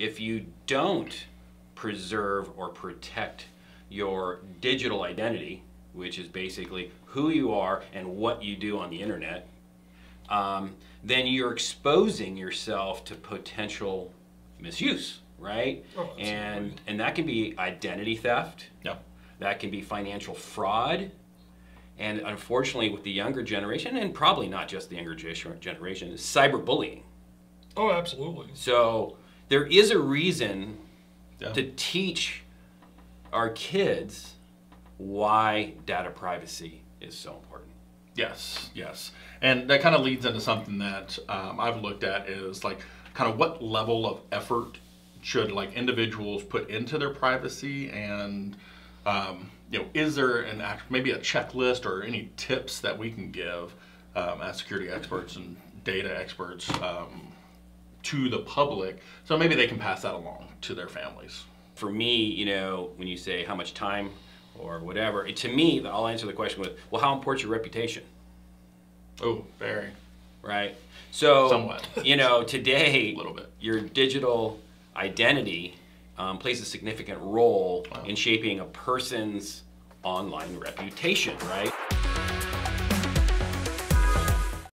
If you don't preserve or protect your digital identity, which is basically who you are and what you do on the internet, then you're exposing yourself to potential misuse, right? Oh, and that can be identity theft. Yeah. That can be financial fraud. And unfortunately, with the younger generation, and probably not just the younger generation, is cyberbullying. Oh, absolutely. So there is a reason to teach our kids why data privacy is so important. Yes, yes. And that kind of leads into something that I've looked at is like kind of what level of effort should like individuals put into their privacy, and you know, is there an maybe a checklist or any tips that we can give as security experts and data experts to the public, so maybe they can pass that along to their families? For me, you know, when you say how much time or whatever, to me, I'll answer the question with, well, how important's your reputation? Oh, very. Right? So, somewhat. You know, today, a little bit. Your digital identity plays a significant role in shaping a person's online reputation, right?